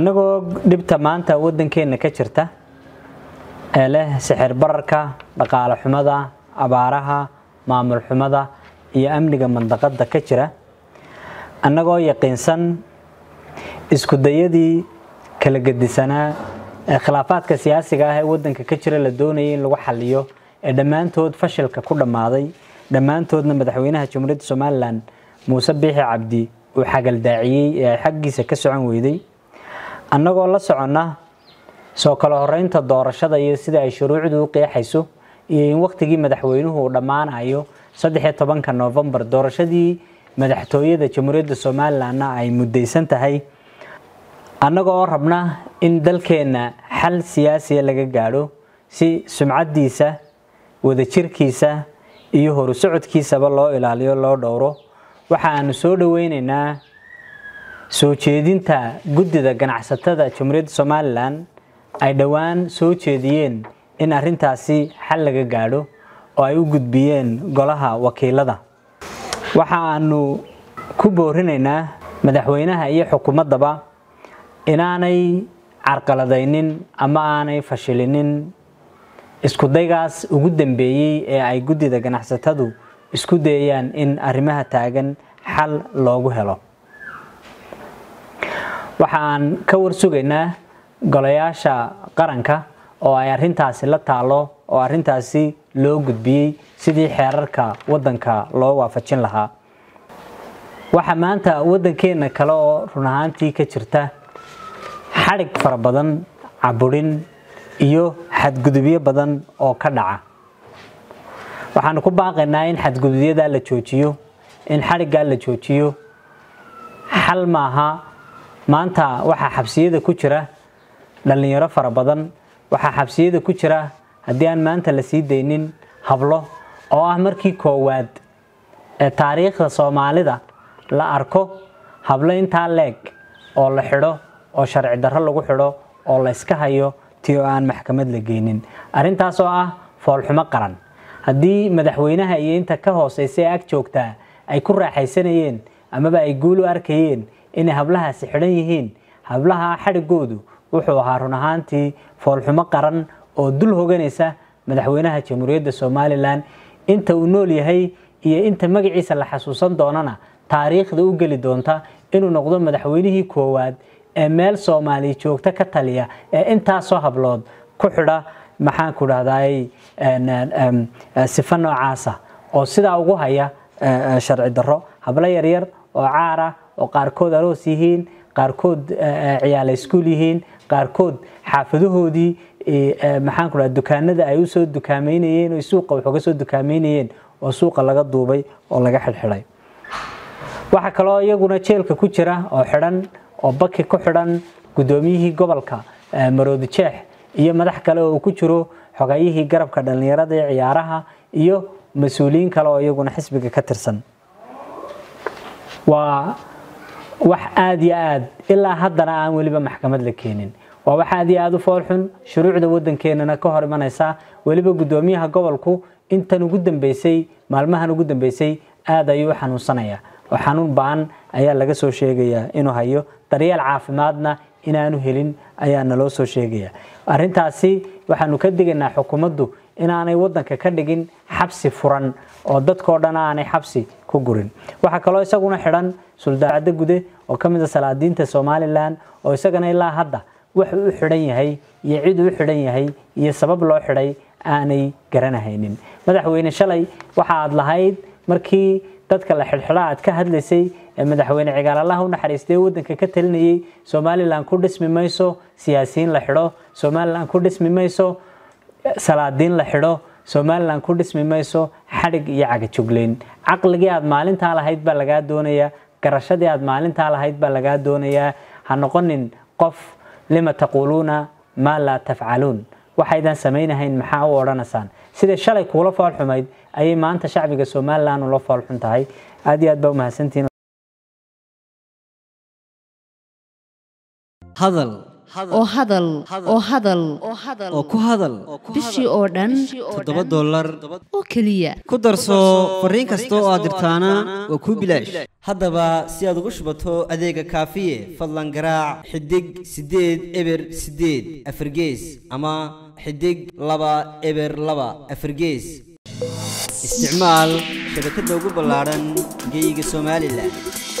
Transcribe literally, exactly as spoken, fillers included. أنغو دبت مانتا ودن كينا كشرتا إله سحر بركة لقال حمدا أبارها مامر حمدا يا أمنية منطقة دا كشرة أنغو يقينسن إسكو ديدي كلا قدسنا خلافات كسياسي هاي ودن كشرة لدوني لو حليو دمان تود فشل ككل ماضي دمان تود مدحوينها جمهورية سوماليلاند موسى بيحي عبدي وحق الداعي حقي سكسعون ويدي annagoo la socona soo kala horeynta doorashada iyo sida ay shuruucdu u qeexayso iyo in waqtigii madaxweynuhu dhamaanayo saddex iyo tobanka November doorashadii madaxtooyada jamhuuriyadda Soomaaliland ay mudaysan tahay annagoo rabna in dalkeena xal siyaasi laga gaaro si sumcadiisa wada jirkiisa iyo horu socodkiisa loo ilaaliyo loo dhowro waxaan soo dhaweynaynaa soo jeedinta guddida ganacsatada jamhuuriyadda Soomaaliland ay dhawaan soo jeediyeen in arintaasi xal laga gaaro oo ay u gudbiyeen golaha wakiilada waxaanu ku boorinaynaa madaxweynaha iyo xukuumadaba inaanay carqaladaynin ama aanay fashilinin isku daygaas ugu dambeeyay ee ay guddida ganacsatadu isku dayeen in arimaha taagan xal loogu helo waxaan ka warsugaynaa golayaasha qaranka oo ay arintaasi la taalo oo arintaasi loo gudbiyay sidii xeerarka wadanka loo waafajin lahaa waxa maanta wadankeena kale oo run ahaantii ka jirta xarig fara badan caburin iyo xadgudubyo badan oo ka dhaca waxaan ku baaqaynaa in xadgudubyada la joojiyo in xarigga la joojiyo xal maaha maanta waxa xabsiyada ku jira dhalinyaro fara badan waxa xabsiyada ku jira hadii aan maanta la sii deynin hablo oo ah markii koowaad ee taariikhda Soomaalida la arko hablo inta leeg oo la xiro oo sharci darro lagu xiro oo la iska hayo tii aan maxkamad la geynin arintaas oo ah fool xumo qaran hadii madaxweynaha iyo inta ka hooseysay ag joogta ay ku raaxaysanayeen ama ba ay guul u arkayeen إن هبلها سحريهين هبلها حرقودو وحوهارون هانتي فالحما قرن أو دول هوجنسة مدحوينها تيموريد الصوماليلان أنت ونولي هي هي أنت مجلس اللي حسوسا دوننا تاريخ ذو قل دونتا إنه نقض مدحوينه كواد أمل صومالي شوك تكتليا أنت صاحب لود كحرة محان كره داي سفنو عاصة أو سدا وجهها شرع الدرو هبلا يرير وعارة وقاركود أروسيهين قاركود عيال إسكوليهين قاركود حافظهودي محن كل الدكان هذا أيوسو الدكامينين وسوق وحقسو الدكامينين وسوق اللي قد دوبي واللي جح الحراي واحد كلا يجونا تشيل ككشرة أو حرن أو بكي كحرن قدوميه قبلك مرود تشح إيه مدح كلا وكشرو حقيه جرب كذا يرد عيارها إيه مسؤولين كلا يجونا حسب كترسن و وح آدي آد إلا هذا رأم ولبا محكمة لكينين ووح آدي آدو فالحن شروع دودن كيننا كهر من إساء ولبا قدوميها قبلكو أنت نقدم بيسي مالمها نقدم بيسي آدا يو حنون صنايا وحنون بان أيا لقسو شيقيا إنو هايو طريق العافمادنا إنا نهلين أيا نلوسو شيقيا أرين تاسي وحنو كدقنا حكومدو إنا أنا ودن ككدقين حبسي فران ودد كوردنا أنا حبسي كوغورين waxa kale oo isaguna xiran suldaacada gude oo kamid ah salaadiinta Soomaaliland oo isagana ilaa hadda wuxuu u xiran yahay iyo cid uu xiran yahay iyo sabab loo xiray aanay garanahaynin madaxweyne shalay waxa aad lahayd markii dadka la xilxilaa aad ka hadlaysay ee madaxweyne cigaalaha u naxariistay wadanka ka talinayay Soomaaliland ku dhismi mayso siyaasiin la xiro Soomaaliland ku dhismi mayso salaadiin la xiro Soomaaliland ku dhismi mayso xarig iyo caga jugleen aqligii aad maalinta lahayd ba laga doonayaa garashadii aad maalinta lahayd ba laga doonayaa ha noqonin qof lima taquluna ma la tafcaluun waxa idan sameeynahayn maxaa u oranaysaan sida shalay kula faal xumayd ay maanta shacbiga Soomaaliland loo faal xun tahay aad iyo aad baa mahadsantiin hadal oo hadal oo hadal oo ku hadal bishii oo dhan todoba dollar oo kaliya ku darso fariin kasta oo aad dirtaana waa ku bilaash haddaba si aad ugu shubato adeega kaafiye fadlan garaac xidig sideed eber sideed afargees ama xidig laba eber laba afargees استعمال شبكة دوغو بلارن جيجي سومالي لاند.